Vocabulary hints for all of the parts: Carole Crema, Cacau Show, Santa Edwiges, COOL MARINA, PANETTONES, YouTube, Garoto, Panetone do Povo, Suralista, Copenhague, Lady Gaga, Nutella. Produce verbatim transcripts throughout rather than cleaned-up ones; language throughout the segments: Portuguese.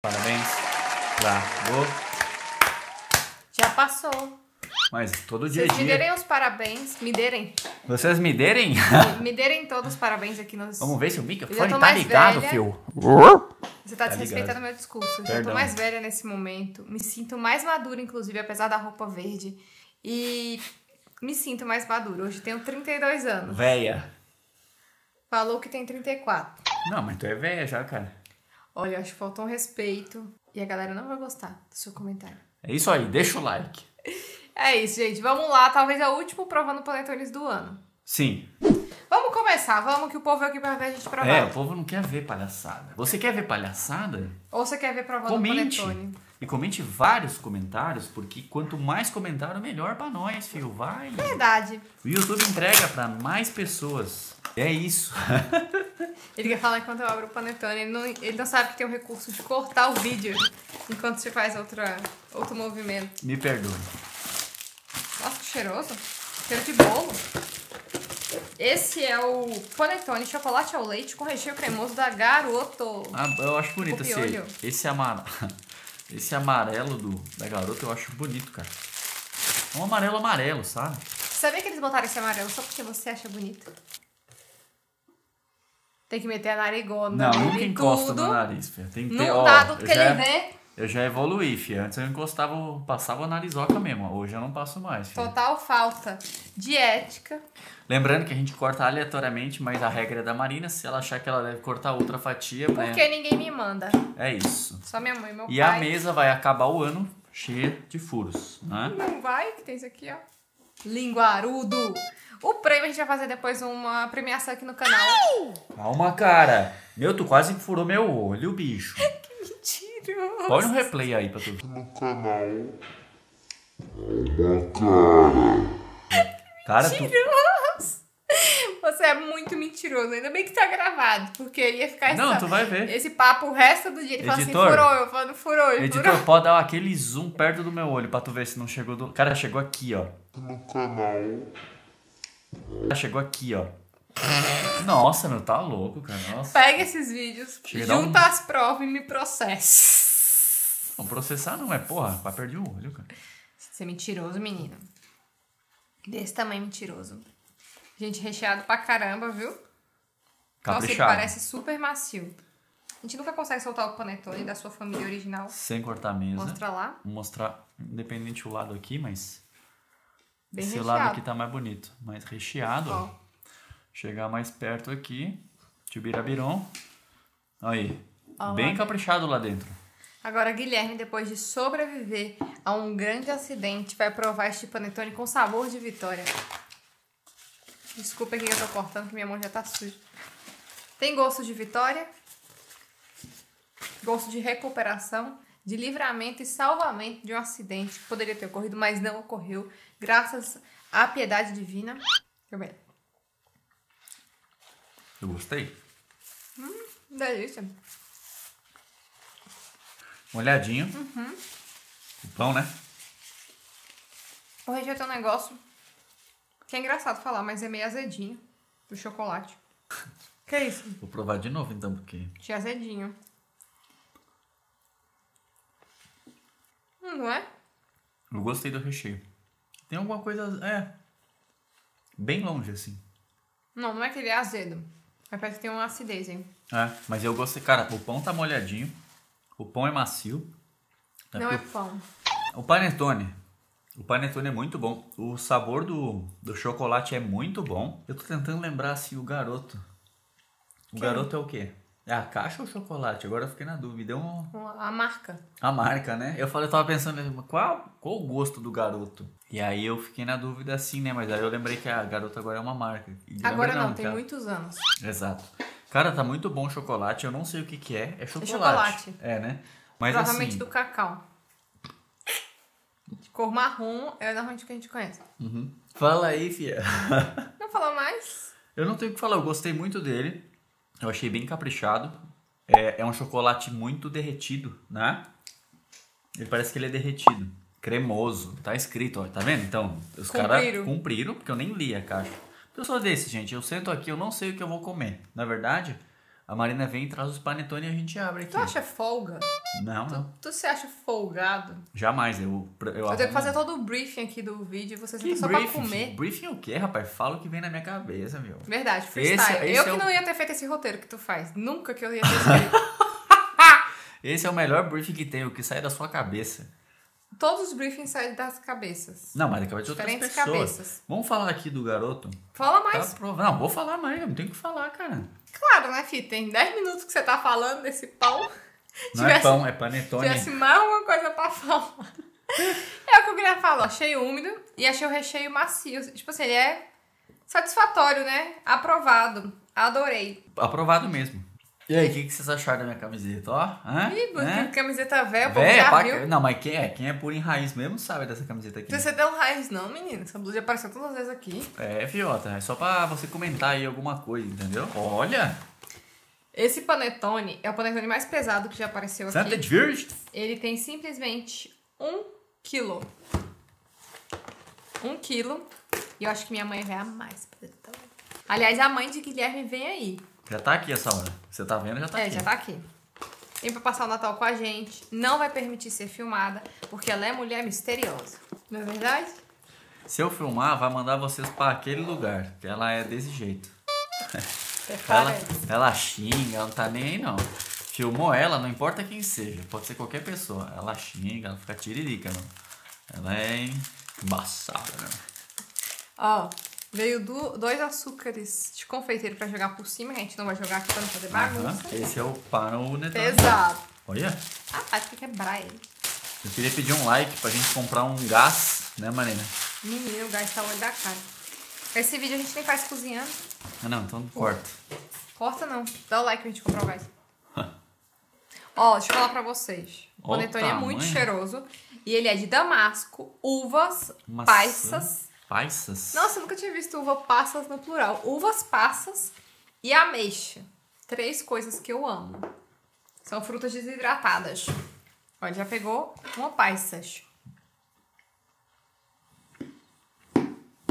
Parabéns. Largou. Já passou. Mas todo dia a dia... Vocês me derem os parabéns. Me derem. Vocês me derem? Me, me derem todos os parabéns aqui nos... Vamos ver se o microfone tá ligado, Phil. Você tá, tá desrespeitando meu discurso. Perdão. Eu tô mais velha nesse momento. Me sinto mais madura, inclusive, apesar da roupa verde. E me sinto mais madura. Hoje tenho trinta e dois anos. Véia. Falou que tem trinta e quatro. Não, mas tu é véia já, cara. Olha, eu acho que faltou um respeito. E a galera não vai gostar do seu comentário. É isso aí, deixa o like. É isso, gente. Vamos lá, talvez é o último provando panetones do ano. Sim. Vamos começar, vamos que o povo é aqui pra ver a gente provar. É, o povo não quer ver palhaçada. Você quer ver palhaçada? Ou você quer ver provando comente. Panetone? E comente vários comentários, porque quanto mais comentário, melhor pra nós, filho. Vai. Verdade. O YouTube entrega pra mais pessoas. É isso. Ele quer falar enquanto eu abro o panetone. Ele não, ele não sabe que tem o recurso de cortar o vídeo enquanto você faz outra, outro movimento. Me perdoe. Nossa, que cheiroso. Cheiro de bolo. Esse é o panetone chocolate ao leite com recheio cremoso da Garoto. Ah, eu acho bonito esse. Esse amarelo, esse amarelo do, da Garoto eu acho bonito, cara. É um amarelo amarelo, sabe? Você sabia que eles botaram esse amarelo só porque você acha bonito? Tem que meter a narigona. Não, nunca encosta no nariz, filha. Tem que ter, ó. Não dá do que ele vê. Eu já evoluí, filha. Antes eu encostava, passava a narizoca mesmo. Hoje eu não passo mais, filha. Total falta de ética. Lembrando que a gente corta aleatoriamente, mas a regra é da Marina. Se ela achar que ela deve cortar outra fatia... Porque né? Ninguém me manda. É isso. Só minha mãe e meu pai. E a mesa vai acabar o ano cheia de furos, né? Não vai, que tem isso aqui, ó. Linguarudo. O prêmio a gente vai fazer depois uma premiação aqui no canal. Calma, cara. Meu, tu quase furou meu olho, bicho. Que mentiroso. Olha um replay aí pra tu ver. No canal. Calma, cara. Que mentiroso. Tu... Você é muito mentiroso. Ainda bem que tá gravado, porque ele ia ficar... Não, essa... tu vai ver. Esse papo o resto do dia. Ele fala assim, furou, eu falo, furou, eu Editor, furou. Pode dar aquele zoom perto do meu olho pra tu ver se não chegou do... Cara, chegou aqui, ó. No canal... Chegou aqui, ó. Nossa, meu, tá louco, cara. Nossa. Pega esses vídeos, chega junta um... as provas e me processa. Não, processar não é, porra. Vai perder o olho, cara. Você é mentiroso, menino. Desse tamanho mentiroso. Gente, recheado pra caramba, viu? Caprichado. Nossa, ele parece super macio. A gente nunca consegue soltar o panetone da sua família original. Sem cortar a mesa. Mostra lá. Vou mostrar, independente o lado aqui, mas... Bem esse recheado. Lado aqui tá mais bonito, mais recheado. Ó. Chegar mais perto aqui. Tibirabiron. Aí. Olá, bem caprichado lá dentro. Agora, Guilherme, depois de sobreviver a um grande acidente, vai provar este panetone com sabor de vitória. Desculpa que eu tô cortando, que minha mão já tá suja. Tem gosto de vitória, gosto de recuperação, de livramento e salvamento de um acidente que poderia ter ocorrido, mas não ocorreu, graças à piedade divina. Deixa eu ver. Eu gostei. Hum, delícia. Molhadinho. Uhum. O pão, né? O recheio tem um negócio que é engraçado falar, mas é meio azedinho do chocolate. Que é isso? Vou provar de novo, então, porque... Tinha azedinho. Não é? Eu gostei do recheio. Tem alguma coisa... É... Bem longe, assim. Não, não é que ele é azedo. Mas parece que tem uma acidez, hein? É, mas eu gostei... Cara, o pão tá molhadinho. O pão é macio. Tá não é pão. O panetone. O panetone é muito bom. O sabor do, do chocolate é muito bom. Eu tô tentando lembrar, assim, o Garoto. O que? Garoto é o quê? É a caixa ou o chocolate? Agora eu fiquei na dúvida. É um... A marca. A marca, né? Eu falei, eu tava pensando, qual, qual o gosto do Garoto? E aí eu fiquei na dúvida assim, né? Mas aí eu lembrei que a Garoto agora é uma marca. E agora não, não tem cara... muitos anos. Exato. Cara, tá muito bom o chocolate. Eu não sei o que que é. É chocolate. É chocolate. É, né? Mas provavelmente assim... do cacau. De cor marrom é normalmente o que a gente conhece. Uhum. Fala aí, fia. Não fala mais? Eu não tenho o que falar. Eu gostei muito dele. Eu achei bem caprichado. É, é um chocolate muito derretido, né? Ele parece que ele é derretido. Cremoso. Tá escrito, ó. Tá vendo? Então, os caras cumpriram, porque eu nem li a caixa. Eu sou desse, gente. Eu sento aqui, eu não sei o que eu vou comer. Na verdade, A Marina vem e traz os panetone e a gente abre aqui. Tu acha folga? Não. Tu, tu se acha folgado? Jamais. Eu, eu, eu tenho que fazer todo o briefing aqui do vídeo e vocês estão só briefing? pra comer. Briefing o quê, rapaz? Fala o que vem na minha cabeça, meu. Verdade, freestyle. Esse, esse eu é que o... não ia ter feito esse roteiro que tu faz. Nunca que eu ia ter feito. Esse é o melhor briefing que tem, o que sai da sua cabeça. Todos os briefings saem das cabeças. Não, mas acaba de outras pessoas. Cabeças. Vamos falar aqui do garoto? Fala mais. Tá prov... Não, vou falar mais, eu não tenho o que falar, cara. Claro, né, Fih? Tem dez minutos que você tá falando desse pão. Não tivesse... é pão, é panetone. Se tivesse mais alguma coisa pra falar. É o que eu queria falar. Achei úmido e achei o recheio macio. Tipo assim, ele é satisfatório, né? Aprovado. Adorei. Aprovado mesmo. E aí, o que, que vocês acharam da minha camiseta, ó? Hã? Ih, né? Camiseta velha, pô, já paca... viu. Não, mas quem é? Quem é puro em raiz mesmo sabe dessa camiseta aqui. Você deu um raiz não, menina? Essa blusa já apareceu todas as vezes aqui. É, fiota, é só pra você comentar aí alguma coisa, entendeu? Olha! Esse panetone é o panetone mais pesado que já apareceu Santa aqui. Santa Edwiges. Ele tem simplesmente um quilo. Um quilo. E eu acho que minha mãe vai amar esse panetone. Aliás, a mãe de Guilherme vem aí. Já tá aqui essa hora. Você tá vendo, já tá é, aqui. É, já tá aqui. Vem pra passar o Natal com a gente. Não vai permitir ser filmada, porque ela é mulher misteriosa. Não é verdade? Se eu filmar, vai mandar vocês pra aquele lugar, que ela é desse jeito. Ela, ela xinga, ela não tá nem aí, não. Filmou ela, não importa quem seja. Pode ser qualquer pessoa. Ela xinga, ela fica tiririca, não. Ela é embaçada, né? Ó... Oh. Veio do, dois açúcares de confeiteiro pra jogar por cima, que a gente não vai jogar aqui pra não fazer bagunça. Uhum. Esse é o panetone. Exato. Olha. Ah, vai que quebrar ele. Eu queria pedir um like pra gente comprar um gás, né, Marina? Menino, o gás tá o olho da cara. Esse vídeo a gente nem faz cozinhando. Ah, não, então corta. Corta não. Dá o like pra gente comprar o gás. Ó, deixa eu falar pra vocês. O panetone é muito cheiroso. E ele é de damasco, uvas, maçã, paissas. Passas? Nossa, eu nunca tinha visto uva passas no plural. Uvas passas e ameixa. Três coisas que eu amo. São frutas desidratadas. Olha, já pegou uma passas.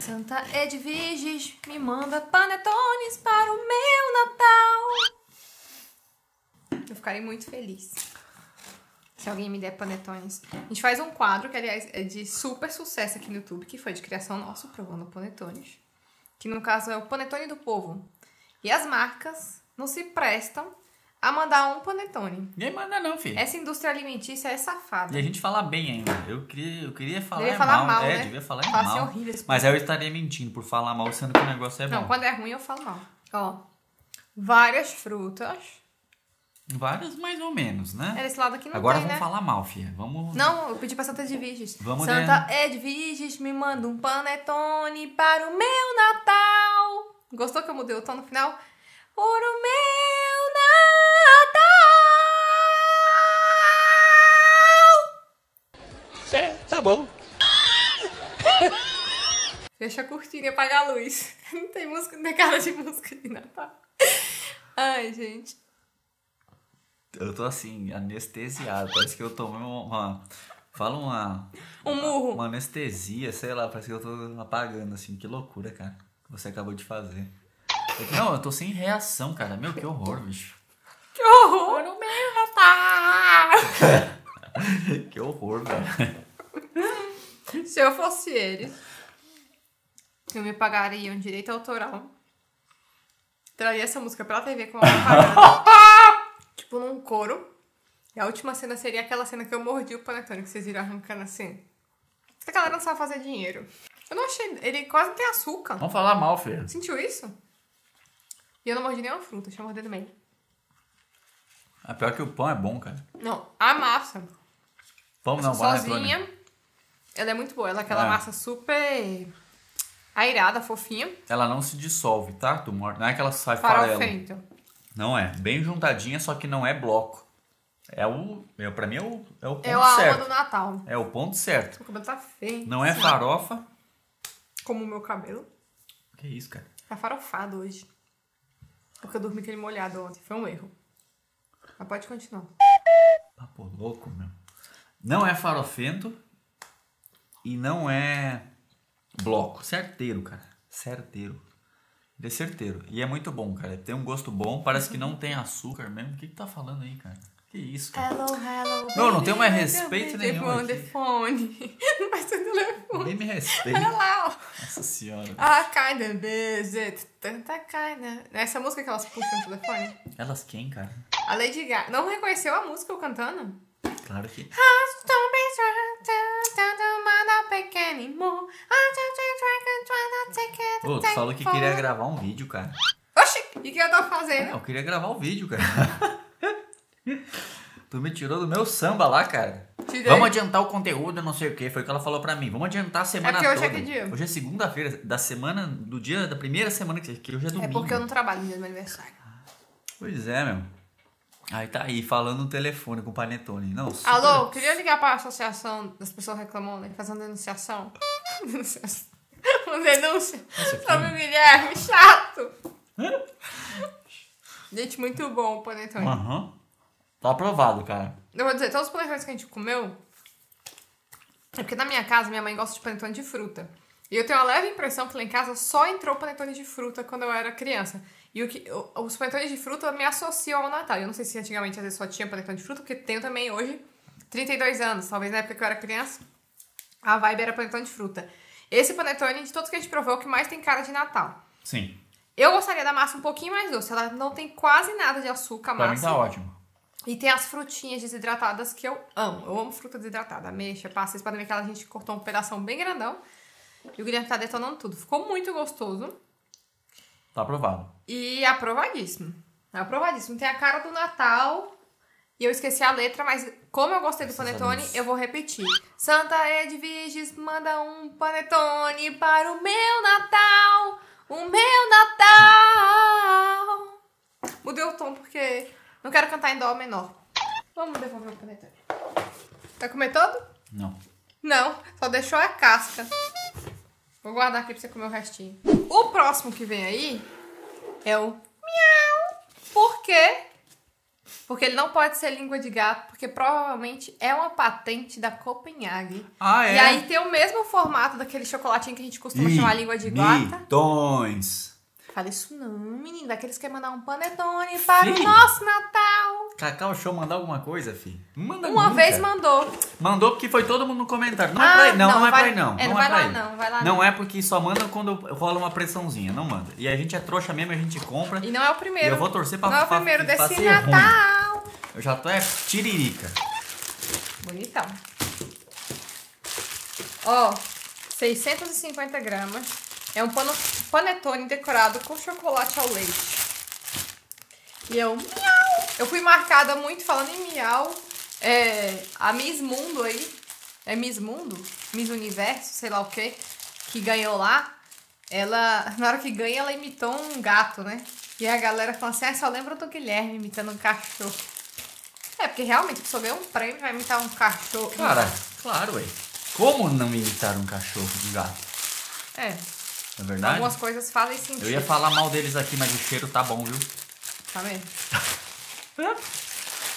Santa Edwiges me manda panetones para o meu Natal. Eu ficarei muito feliz se alguém me der panetones. A gente faz um quadro que, aliás, é de super sucesso aqui no YouTube, que foi de criação nossa, provando panetones. Que, no caso, é o Panetone do Povo. E as marcas não se prestam a mandar um panetone. Ninguém manda não, filho. Essa indústria alimentícia é safada. E a gente fala bem ainda. Eu queria, eu queria falar, é falar mal. mal é, né? devia falar é mal. Assim, horrível. Mas aí eu estaria mentindo por falar mal, sendo que o negócio é bom. Não, quando é ruim eu falo mal. Ó, várias frutas... Várias mais ou menos, né? É desse lado aqui não Agora tem, vamos né? falar mal, filha. Vamos... Não, eu pedi pra Santa Edwiges. Vamos Santa de... Edwiges me manda um panetone para o meu Natal. Gostou que eu mudei o tom no final? Para o meu Natal. É, tá bom. Deixa a cortina e apaga a luz. Não tem música, não tem cara de música de Natal. Ai, gente. Eu tô assim, anestesiado. Parece que eu tomei uma... uma fala uma... Um murro. Uma anestesia, sei lá. Parece que eu tô apagando, assim. Que loucura, cara. Que você acabou de fazer. Eu, não, eu tô sem reação, cara. Meu, que horror, bicho. Que horror no meio, rapaz. Que horror, cara. Se eu fosse eles, eu me pagaria um direito autoral. Traria essa música pra T V com uma propaganda. Tipo, num couro. E a última cena seria aquela cena que eu mordi o panetone, que vocês viram arrancando assim. Essa galera não sabe fazer dinheiro. Eu não achei... Ele quase não tem açúcar. Vamos falar mal, filha. Sentiu isso? E eu não mordi nenhuma fruta. Deixa eu morder do meio. É pior que o pão é bom, cara. Não, a massa. Pão não, sozinha. Panetone. Ela é muito boa. Ela é aquela é. massa super... airada, fofinha. Ela não se dissolve, tá? Tu morde. Não é que ela sai farelo. Não é. Bem juntadinha, só que não é bloco. É o... É, pra mim é o, é o ponto certo. É a certo. alma do Natal. É o ponto certo. Meu cabelo tá feio. Não é farofa. Como o meu cabelo. Que isso, cara. Tá farofado hoje. Porque eu dormi com ele molhado ontem. Foi um erro. Mas pode continuar. Papo louco, meu. Não é farofento. E não é bloco. Certeiro, cara. Certeiro. Ele é certeiro. E é muito bom, cara. Tem um gosto bom. Parece que não tem açúcar mesmo. O que que tá falando aí, cara? Que isso, cara? Hello, hello, baby. Não, não tem mais respeito nenhum aqui. Telefone. Não vai ser telefone. Nem me respeita. Nossa senhora. Ah, kinda visit. Tanta kinda. Essa música que elas puxam no telefone? Elas quem, cara? A Lady Gaga. Não reconheceu a música eu cantando? Claro que... Ô, tu falou que queria gravar um vídeo, cara. Oxi, e o que eu tava fazendo? Ah, eu queria gravar um vídeo, cara. Tu me tirou do meu samba lá, cara. Tirei. Vamos adiantar o conteúdo, não sei o que. Foi o que ela falou pra mim. Vamos adiantar a semana toda. É porque hoje toda. É que dia? Hoje é segunda-feira da semana, do dia, da primeira semana que, que hoje é domingo. É porque eu não trabalho no dia do meu aniversário. Pois é, meu. Aí tá aí, falando no telefone com o Panetone. Não, super... Alô, queria ligar pra associação das pessoas reclamando, né? Fazer uma denunciação. Denunciação. Uma denúncia sobre o Guilherme, chato. Gente, muito bom o Panetone. Aham. Uhum. Tá aprovado, cara. Eu vou dizer, todos os panetones que a gente comeu... É porque na minha casa, minha mãe gosta de panetone de fruta. E eu tenho uma leve impressão que lá em casa só entrou panetone de fruta quando eu era criança. E o que, os panetones de fruta me associam ao Natal. Eu não sei se antigamente às vezes só tinha panetone de fruta, porque tenho também hoje trinta e dois anos. Talvez na época que eu era criança, a vibe era panetone de fruta. Esse panetone, de todos que a gente provou, é o que mais tem cara de Natal. Sim. Eu gostaria da massa um pouquinho mais doce. Ela não tem quase nada de açúcar, a massa. Pra mim tá ótimo. E tem as frutinhas desidratadas que eu amo. Eu amo fruta desidratada. Ameixa, passa. Vocês podem ver que a gente cortou um pedação bem grandão. E o Guilherme tá detonando tudo. Ficou muito gostoso. Tá aprovado. E aprovadíssimo. Aprovadíssimo. Tem a cara do Natal. E eu esqueci a letra, mas como eu gostei do panetone, eu vou repetir. Santa Edwiges manda um panetone para o meu Natal. O meu Natal. Mudei o tom porque... Não quero cantar em dó menor. Vamos devolver o panetone. Vai comer todo? Não. Não, só deixou a casca. Vou guardar aqui pra você comer o restinho. O próximo que vem aí é o miau. Por quê? Porque ele não pode ser língua de gato, porque provavelmente é uma patente da Copenhague. Ah, é? E aí tem o mesmo formato daquele chocolatinho que a gente costuma I, chamar língua de gata. Tons. Fala isso não, menino. Daqueles que quer mandar um panetone para Sim. o nosso Natal. Cacau Show mandar alguma coisa, fi? Manda Uma nunca. vez mandou. Mandou porque foi todo mundo no comentário. Não ah, é pra ele, não, não, não é vai, pra ele, não. É, não, não é vai pra lá, ele. não. Vai lá, não. Não é porque só manda quando rola uma pressãozinha, não manda. E a gente é trouxa mesmo, a gente compra. E não é o primeiro. E eu vou torcer pra Não é o primeiro pra, desse pra Natal. Ruim. Eu já tô é tiririca. Bonitão. Ó, seiscentos e cinquenta gramas. É um pano, panetone decorado com chocolate ao leite. E eu... Miau! Eu fui marcada muito falando em miau. É, a Miss Mundo aí... É Miss Mundo? Miss Universo, sei lá o que. Que ganhou lá. Ela... Na hora que ganha, ela imitou um gato, né? E a galera falou assim... Ah, só lembra do Guilherme imitando um cachorro. É, porque realmente a pessoa ganha um prêmio vai imitar um cachorro. Cara, claro, ué. Como não imitar um cachorro de um gato? É... É verdade? Algumas coisas fazem sentido. Eu ia falar mal deles aqui, mas o cheiro tá bom, viu? Tá mesmo?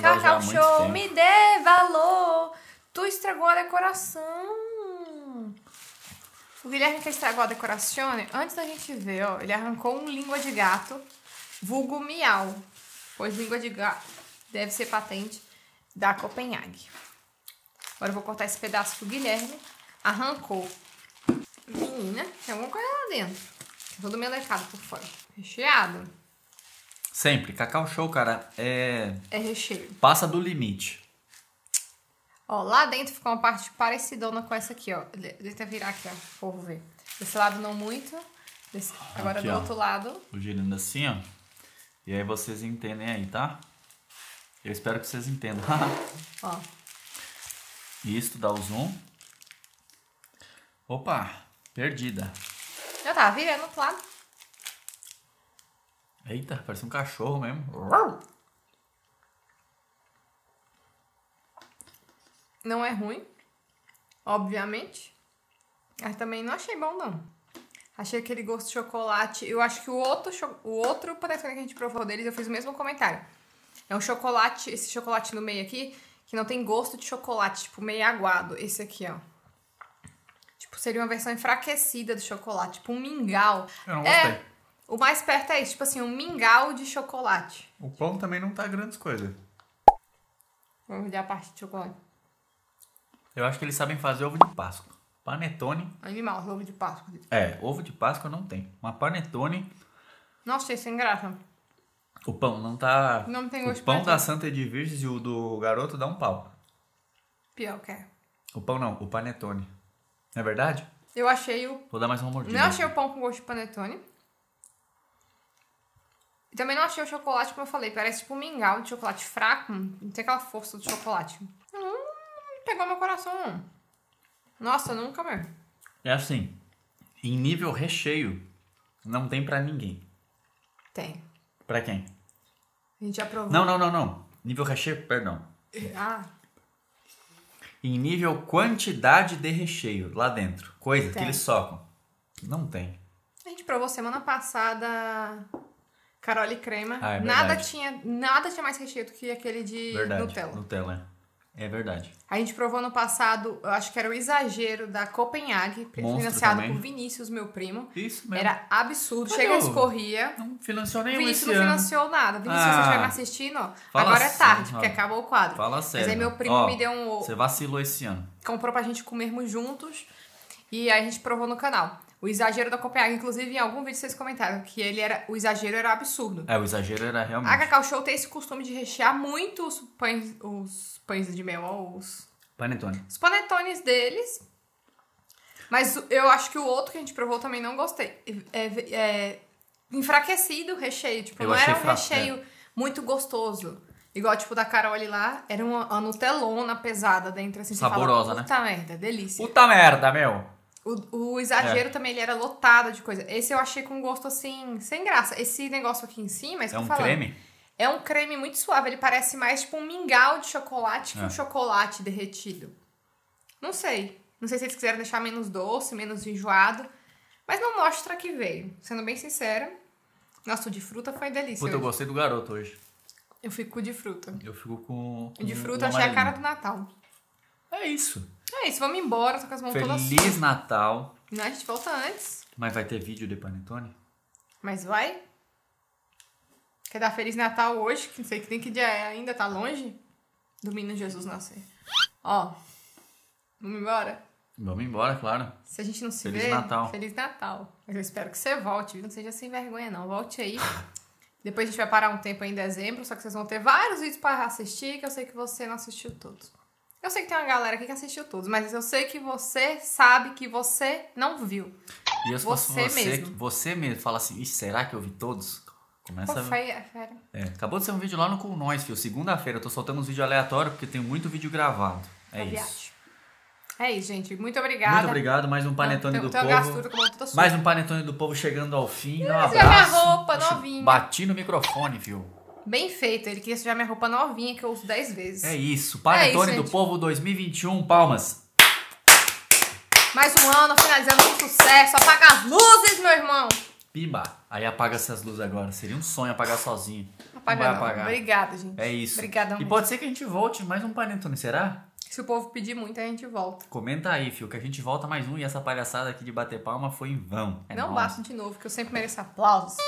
Cacau Show, me dê valor. Tu estragou a decoração. O Guilherme que estragou a decoração, antes da gente ver, ó, ele arrancou um língua de gato, vulgo miau. Pois língua de gato deve ser patente da Copenhague. Agora eu vou cortar esse pedaço que o Guilherme arrancou. Menina, tem alguma coisa lá dentro. Todo melecado por fora. Recheado. Sempre. Cacau Show, cara, é... É recheio. Passa do limite. Ó, lá dentro ficou uma parte parecidona com essa aqui, ó. Deixa eu virar aqui, ó. Vou ver. Desse lado não muito. Desse... Agora aqui, do ó. outro lado. Vou girando assim, ó. E aí vocês entendem aí, tá? Eu espero que vocês entendam. Ó. Isso, dá o zoom. Opa, perdida. Já tá virando pro lado. Eita, parece um cachorro mesmo. Não é ruim, obviamente. Mas também não achei bom, não. Achei aquele gosto de chocolate. Eu acho que o outro, o outro panetone que a gente provou deles, eu fiz o mesmo comentário. É um chocolate, esse chocolate no meio aqui, que não tem gosto de chocolate, tipo meio aguado. Esse aqui, ó. Seria uma versão enfraquecida do chocolate, tipo um mingau. Eu não gostei. É, O mais perto é isso, tipo assim, um mingau de chocolate. O pão também não tá grandes coisas. Vamos olhar a parte de chocolate. Eu acho que eles sabem fazer ovo de Páscoa. Panetone. Animal, ovo de Páscoa. É, ovo de Páscoa não tem. Uma panetone... Nossa, isso é engraçado. O pão não tá... Não tem gosto. O pão da Santa Edwiges e o do Garoto dá um pau. Pior que é. O pão não, o panetone. Não é verdade? Eu achei o... Vou dar mais uma mordida. Não achei o pão com gosto de panetone. E também não achei o chocolate, como eu falei. Parece tipo um mingau de chocolate fraco. Não tem aquela força do chocolate. Não pegou meu coração, não. Nossa, nunca mesmo. É assim, em nível recheio, não tem pra ninguém. Tem. Pra quem? A gente já provou. Não, não, não, não. Nível recheio, perdão. Ah. Em nível quantidade de recheio lá dentro. Coisa tem. Que eles socam. Não tem. A gente provou semana passada Carole Crema. Ah, é nada, tinha, nada tinha mais recheio do que aquele de verdade, Nutella. Nutella, é. É verdade. A gente provou no passado, eu acho que era o exagero da Copenhague, financiado por Vinícius, meu primo. Isso mesmo. Era absurdo. Mas chega, eu escorria. Não financiou nenhum. Vinícius não financiou nada. Vinícius, ah, se você estiver me assistindo, ó, agora assim, é tarde, ó, porque acabou o quadro. Fala sério. Mas aí meu primo ó, me deu um... Você vacilou esse ano. Comprou pra gente comermos juntos e aí a gente provou no canal. O exagero da Copenhague, inclusive em algum vídeo vocês comentaram que ele era, o exagero era absurdo. É, o exagero era realmente. A Cacau Show tem esse costume de rechear muito os pães, os pães de mel, os... Panetone. Os panetones deles. Mas eu acho que o outro que a gente provou também não gostei. É, é enfraquecido o recheio, tipo, eu não era um fraco, recheio é. muito gostoso. Igual, tipo, da Carole lá, era uma, uma Nutelona pesada dentro, assim. Saborosa, fala, né? Puta merda, delícia. Puta merda, meu! O, o exagero é. também, ele era lotado de coisa. Esse eu achei com gosto, assim, sem graça. Esse negócio aqui em cima... É um falando, creme? É um creme muito suave. Ele parece mais tipo um mingau de chocolate que é. um chocolate derretido. Não sei. Não sei se eles quiseram deixar menos doce, menos enjoado. Mas não mostra que veio. Sendo bem sincera. Nossa, o de fruta foi delícia. Puta, hoje. Eu gostei do Garoto hoje. Eu fico de fruta. Eu fico com... com de fruta, achei a cara do Natal. É isso. É isso, vamos embora, tô com as mãos Feliz todas... Feliz Natal. Não, a gente volta antes. Mas vai ter vídeo de Panetone? Mas vai? Quer dar Feliz Natal hoje? Que não sei que nem que dia é ainda, tá longe? Do menino Jesus nascer. Ó, vamos embora? Vamos embora, claro. Se a gente não se Feliz vê, Natal. Feliz Natal. Mas eu espero que você volte, viu? Não seja sem vergonha, não. Volte aí. Depois a gente vai parar um tempo aí em dezembro, só que vocês vão ter vários vídeos pra assistir, que eu sei que você não assistiu todos. Eu sei que tem uma galera aqui que assistiu todos, mas eu sei que você sabe que você não viu. E eu você, você mesmo. Você mesmo fala assim, ixi, será que eu vi todos? Começa Pô, a ver. Fera. É, acabou de ser um vídeo lá no Com Nós, filho. Segunda-feira eu tô soltando uns vídeos aleatórios porque tenho muito vídeo gravado. É eu isso. É isso, gente. Muito obrigada. Muito obrigado. Mais um Panetone não, do Povo. Gastura, mais um Panetone do Povo chegando ao fim. Não, um abraço. Minha roupa novinha. Bati no microfone, filho. Bem feito, ele queria sujar minha roupa novinha que eu uso dez vezes. É isso, Panetone é do Povo dois mil e vinte e um, palmas. Mais um ano, finalizando com sucesso. Apaga as luzes, meu irmão. Pimba, aí apaga essas luzes agora. Seria um sonho apagar sozinho. Apaga, não vai não. Apagar. Obrigada, gente. É isso. Obrigadão, e gente. Pode ser que a gente volte mais um Panetone, será? Se o povo pedir muito, a gente volta. Comenta aí, filho, que a gente volta mais um e essa palhaçada aqui de bater palma foi em vão. É não nossa. Basta de novo, que eu sempre mereço aplausos.